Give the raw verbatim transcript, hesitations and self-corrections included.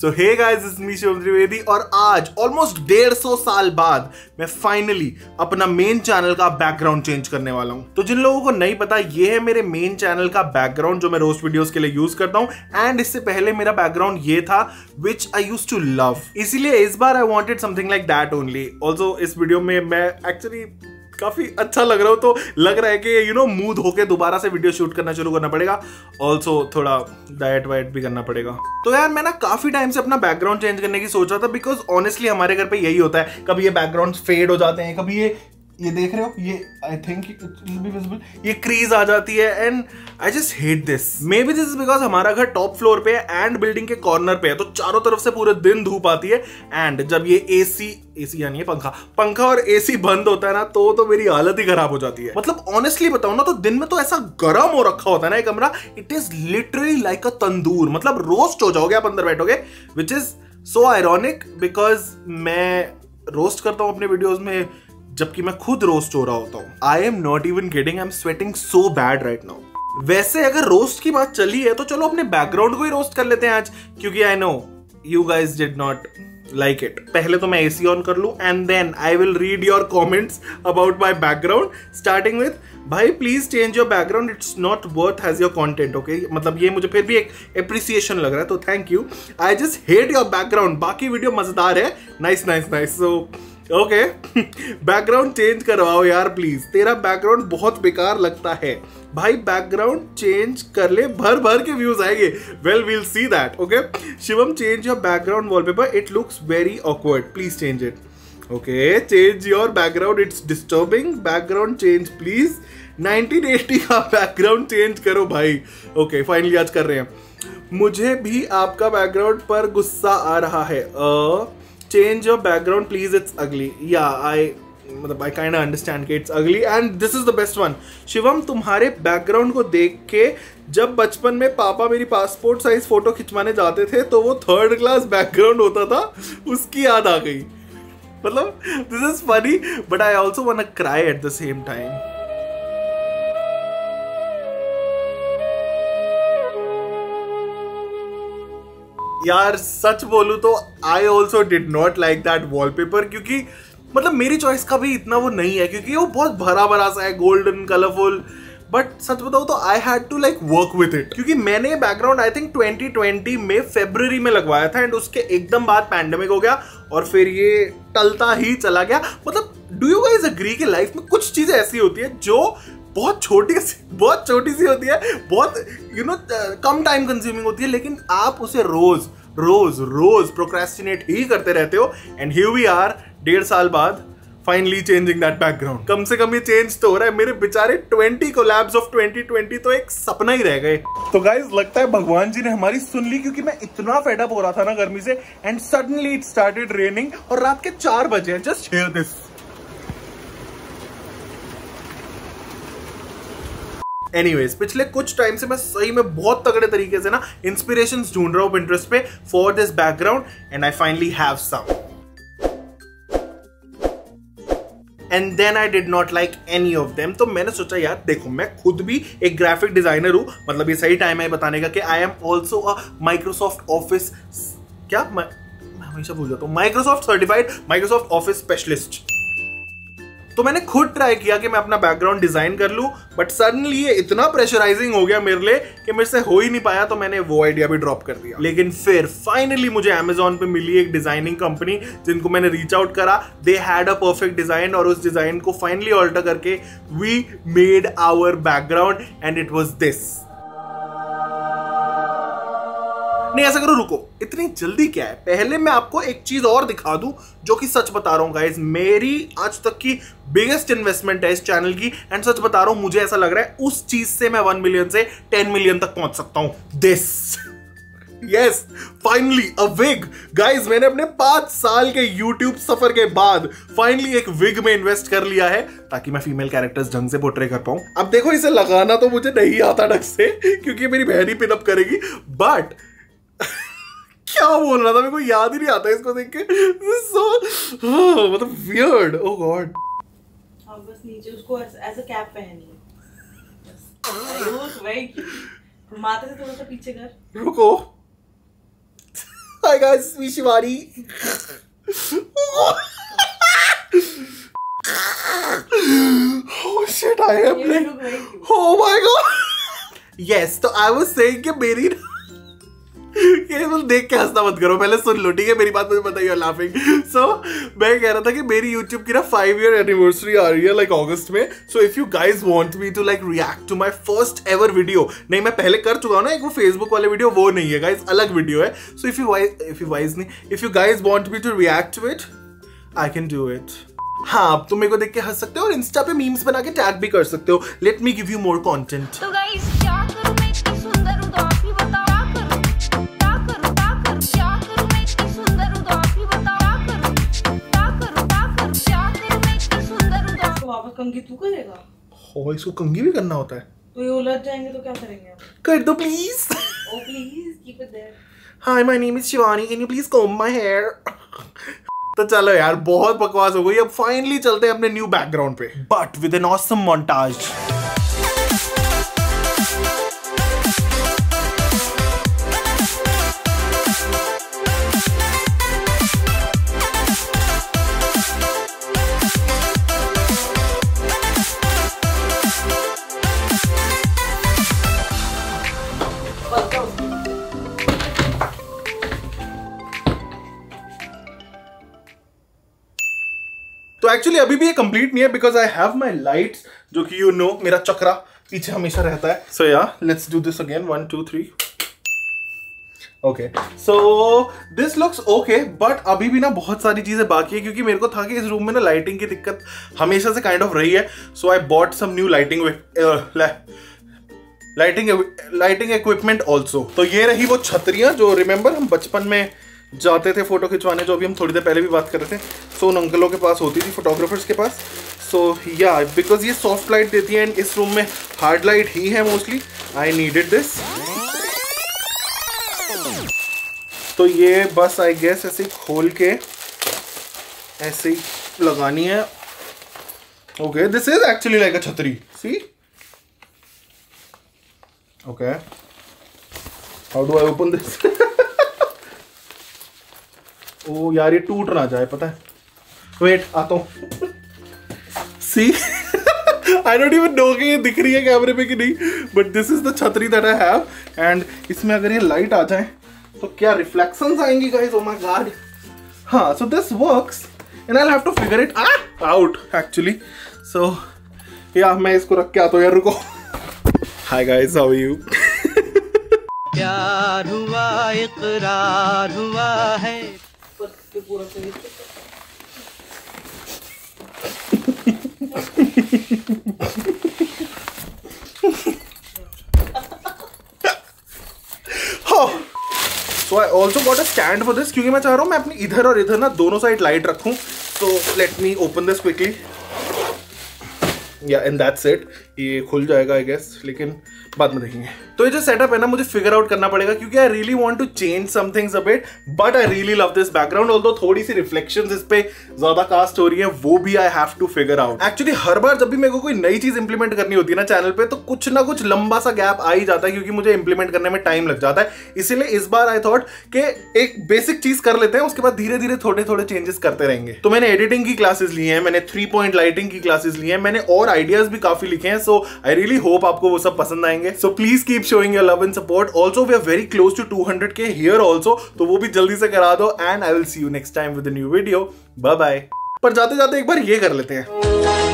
So hey guys, it's me Shivam Trivedi और आज almost डेढ़ सौ साल बाद मैं फाइनली अपना मेन चैनल का बैकग्राउंड चेंज करने वाला हूं। तो जिन लोगों को नहीं पता, ये है मेरे मेन चैनल का बैकग्राउंड जो मैं रोस्ट वीडियोस के लिए यूज करता हूं। एंड इससे पहले मेरा बैकग्राउंड ये था which I used to love, इसीलिए इस बार I wanted something like that only. Also इस वीडियो में मैं एक्चुअली काफी अच्छा लग रहा हो तो लग रहा है कि यू नो मुंह धो के दोबारा से वीडियो शूट करना शुरू करना पड़ेगा। ऑल्सो थोड़ा डाइट वाइट भी करना पड़ेगा। तो यार मैं ना काफी टाइम से अपना बैकग्राउंड चेंज करने की सोच रहा था बिकॉज ऑनेस्टली हमारे घर पे यही होता है, कभी ये बैकग्राउंड फेड हो जाते हैं, कभी ये ये देख रहे हो ये आई थिंक ये क्रीज आ जाती है and I just hate this. Maybe this is because हमारा घर टॉप फ्लोर पे है एंड बिल्डिंग के कॉर्नर पे है, तो चारों तरफ से पूरे दिन धूप आती है। एंड जब ये एसी एसी यानी पंखा पंखा और एसी बंद होता है ना तो तो मेरी हालत ही खराब हो जाती है। मतलब ऑनेस्टली बताऊं ना तो दिन में तो ऐसा गर्म हो रखा होता है ना ये कमरा, it is literally like a tandoor. मतलब रोस्ट हो जाओगे आप अंदर बैठोगे, which is so ironic because मैं रोस्ट करता हूँ अपने वीडियोज में जबकि मैं खुद रोस्ट हो रहा होता हूँ। I am not even kidding, I am sweating so bad right now. वैसे अगर रोस्ट की बात चली है तो चलो अपने बैकग्राउंड को ही रोस्ट कर लेते हैं आज, क्योंकि I know you guys did not like it. पहले तो मैं एसी ऑन कर लूं and then I will read your comments about my background, starting with भाई please change your background, it's not worth has your content. Okay, मतलब ये मुझे फिर भी एक एप्रिसिएशन लग रहा है तो thank you. I just hate your background, बाकी वीडियो मजेदार है। Nice nice nice. So okay, background change करवाओ यार प्लीज, तेरा बैकग्राउंड बहुत बेकार लगता है भाई, बैकग्राउंड चेंज कर ले, भर भर के व्यूज आएंगे। Well we'll see that. Okay Shivam, change your background wallpaper, it looks very awkward, please change it. Okay, change your background, it's disturbing, background change please. Nineteen eighty का बैकग्राउंड चेंज करो भाई। Okay finally आज कर रहे हैं। मुझे भी आपका बैकग्राउंड पर गुस्सा आ रहा है, uh, Change your background, please. It's ugly. Yeah, I, मतलब I kind of understand कि it's ugly and this is the best one. Shivam, तुम्हारे बैकग्राउंड को देख के जब बचपन में पापा मेरी पासपोर्ट साइज फोटो खिंचवाने जाते थे तो वो थर्ड क्लास बैकग्राउंड होता था, उसकी याद आ गई। मतलब this is funny, but I also wanna cry at the same time. यार सच बोलूं तो I also did not like that wallpaper, क्योंकि मतलब मेरी चॉइस का भी इतना वो नहीं है क्योंकि वो बहुत भरा भरा सा है, गोल्डन कलरफुल। बट सच बताऊं तो I had to like work with it, क्योंकि मैंने background I think twenty twenty में फरवरी में लगवाया था एंड उसके एकदम बाद पैंडेमिक हो गया और फिर ये टलता ही चला गया। मतलब डू यू गाइज अग्री कि लाइफ में कुछ चीज़ें ऐसी होती है जो बहुत छोटी सी बहुत छोटी सी होती है, बहुत यू you नो know, कम टाइम कंज्यूमिंग होती है, लेकिन आप उसे रोज रोज रोज प्रोक्रेस्टिनेट ही करते रहते हो। एंड हियर वी आर डेढ़ साल बाद फाइनली चेंजिंग दैट बैकग्राउंड। कम से कम ये चेंज तो हो रहा है। मेरे बेचारे twenty collabs of twenty twenty तो एक सपना ही रह गए। तो गाइज लगता है भगवान जी ने हमारी सुन ली, क्योंकि मैं इतना फेड अप हो रहा था ना गर्मी से and suddenly it started raining और रात के चार बजे। Just here this. एनीवेज, पिछले कुछ टाइम से मैं सही में बहुत तगड़े तरीके से ना इंस्पिरेशंस ढूंढ रहा हूँ Pinterest पे for this background and I finally have some. And then I did not like any of them. तो मैंने सोचा यार देखो, मैं खुद भी एक ग्राफिक डिजाइनर हूँ, मतलब ये सही टाइम है बताने का कि I am also a Microsoft office क्या मैं, मैं हमेशा भूल जाता हूँ Microsoft certified Microsoft office specialist. तो मैंने खुद ट्राई किया कि मैं अपना बैकग्राउंड डिजाइन कर लूं, बट सडनली ये इतना प्रेशराइजिंग हो गया मेरे लिए कि मेरे से हो ही नहीं पाया, तो मैंने वो आइडिया भी ड्रॉप कर दिया। लेकिन फिर फाइनली मुझे अमेजोन पे मिली एक डिजाइनिंग कंपनी जिनको मैंने रीच आउट करा, they had a perfect design और उस डिजाइन को फाइनली ऑल्टर करके we made our background and it was this. नहीं ऐसा करो, रुको, इतनी जल्दी क्या है? पहले मैं आपको एक चीज और दिखा दूं जो कि सच बता रहा हूं गाइस, मेरी आज तक की बिगेस्ट इन्वेस्टमेंट है इस चैनल की एंड सच बता रहा हूं मुझे ऐसा लग रहा है उस चीज से मैं वन मिलियन से टेन मिलियन तक पहुंच सकता हूं। This, yes, finally a wig guys. मैंने अपने पांच साल के यूट्यूब सफर के बाद फाइनली एक विग में इन्वेस्ट कर लिया है ताकि मैं फीमेल कैरेक्टर्स ढंग से पोर्ट्रे कर पाऊं। अब देखो, इसे लगाना तो मुझे नहीं आता ढंग से क्योंकि मेरी बहन ही पिनअप करेगी, बट क्या बोल रहा था मेरे को याद ही नहीं आता इसको देख के। so, oh, मतलब weird, oh god। और बस नीचे उसको as a cap पहनी। माथे से थोड़ा सा पीछे कर। रुको। Hi guys, it's me Shivani. Oh shit, I am playing. Oh my god. Yes, so I was saying कि मेरी केवल देख के हंसना मत करो, पहले सुन लो ठीक है मेरी बात, मुझे पता है यू आर लाफिंग। सो मैं कह रहा था कि मेरी यूट्यूब की ना फाइव ईयर एनिवर्सरी आ रही है लाइक अगस्त में। So if you guys want me to like react to my first ever video, नहीं मैं पहले कर चुका हूँ ना एक वो फेसबुक वाले वीडियो, वो नहीं है गाइज, अलग वीडियो है। So if you if you wise नहीं if you guys want me to react to it, I can do it. हाँ, आप तुम मेरे को देख के हंस सकते हो और इंस्टा पे मीम्स बना के टैग भी कर सकते हो। Let me give you more content. तो गाइज क्या करूं मैं, इतनी सुंदर हूं तो आप ही बताओ। कंगी तू करेगा? हो, इसको कंगी भी करना होता है। तो ये उलझ जाएंगे तो क्या करेंगे आप? कर दो please. Oh please keep it there. Hi, my name is Shivani. Can you please comb my hair? तो चलो यार बहुत बकवास हो गई, अब फाइनली चलते हैं अपने न्यू बैकग्राउंड पे, but with an awesome montage. तो एक्चुअली अभी भी ये कंप्लीट नहीं है because I have my lights, जो कि यू नो मेरा चक्रा पीछे हमेशा रहता है। So yeah let's do this again, one two three. Okay so this looks okay, but अभी भी ना बहुत सारी चीज़ें बाकी है क्योंकि मेरे को था कि इस रूम में ना लाइटिंग की दिक्कत हमेशा से काइंड ऑफ रही है। So I bought some new lighting lighting lighting equipment also. तो ये रही वो छतरियाँ जो रिमेंबर हम बचपन में जाते थे फोटो खिंचवाने, जो अभी हम थोड़ी देर पहले भी बात कर रहे थे। सो उन अंकलों के पास होती थी, फोटोग्राफर्स के पास। सो या बिकॉज ये सॉफ्ट लाइट देती है एंड इस रूम में हार्ड लाइट ही है मोस्टली, आई नीडेड दिस। तो ये बस आई गेस ऐसे ही खोल के ऐसे ही लगानी है। Okay this is actually like a छतरी, see. Okay how do I open this? ओ यार ये टूट ना जाए, पता है। वेट आता हूँ। See I don't even know कि ये दिख रही है कैमरे पे कि नहीं, बट दिस इज द छतरी दैट आई हैव। एंड इसमें अगर ये लाइट आ जाए तो क्या रिफ्लेक्शंस आएंगी गाइस, ओ माय गॉड। हाँ so this works and I will have to figure it out actually. So yeah मैं इसको रख के आता हूँ यार, रुको। Hi guys, how are you? प्यार हुआ, इकरार हुआ है। So I also got a stand for this क्योंकि मैं चाह रहा हूँ मैं अपनी इधर और इधर ना दोनों साइड लाइट रखूँ। So let me open this quickly. Yeah and that's it. ये खुल जाएगा आई गेस, लेकिन बाद में देखेंगे। तो ये जो सेटअप है ना मुझे फिगर आउट करना पड़ेगा क्योंकि I really want to change some things a bit, but I really love this background. Although थोड़ी सी रिफ्लेक्शंस इस पे ज्यादा कास्ट हो रही है, वो भी I have to figure out. Actually हर बार जब भी मेरे को कोई नई चीज इंप्लीमेंट करनी होती है ना चैनल पे, तो कुछ ना कुछ लंबा सा गैप आ ही जाता है क्योंकि मुझे इंप्लीमेंट करने में टाइम लग जाता है। इसीलिए इस बार आई थॉट कि एक बेसिक चीज कर लेते हैं, उसके बाद धीरे धीरे थोड़े थोड़े चेंजेस करते रहेंगे। तो मैंने एडिटिंग की क्लासेस ली है, मैंने थ्री पॉइंट लाइटिंग की क्लासेस ली है, मैंने और आइडियाज भी काफी लिखे हैं। सो आई रियली होप आपको वो सब पसंद आएंगे। So please keep showing your love and support. Also, we are very close to two hundred K here also, तो वो भी जल्दी से करा दो। And I will see you next time with a new video. Bye bye. पर जाते जाते एक बार ये कर लेते हैं।